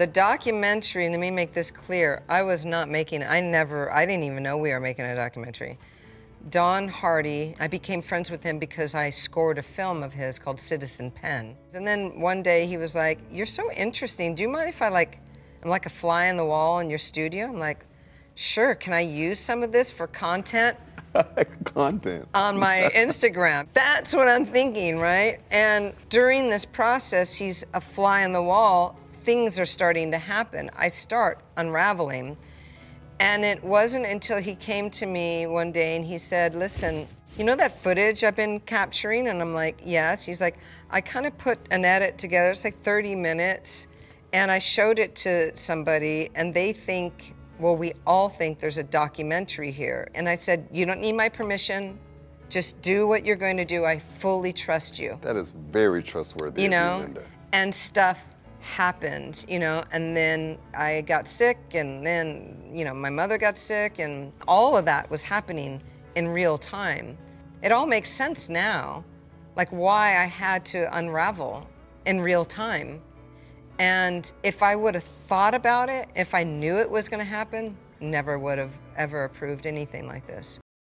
The documentary, let me make this clear, I was not making, I didn't even know we were making a documentary. Don Hardy, I became friends with him because I scored a film of his called Citizen Pen. And then one day he was like, you're so interesting, do you mind if I I'm like a fly on the wall in your studio? I'm like, sure, can I use some of this for content? Content. On my Instagram. That's what I'm thinking, right? And during this process, he's a fly on the wall, things are starting to happen. I start unraveling. And it wasn't until he came to me one day and he said, listen, you know that footage I've been capturing? And I'm like, yes. He's like, I kind of put an edit together, it's like 30 minutes, and I showed it to somebody and they think, well, we all think there's a documentary here. And I said, you don't need my permission. Just do what you're going to do. I fully trust you. That is very trustworthy, you know, Linda. And stuff happened, you know, and then I got sick, and then, you know, my mother got sick, and all of that was happening in real time. It all makes sense now, like why I had to unravel in real time. And if I would have thought about it, if I knew it was going to happen, never would have ever approved anything like this.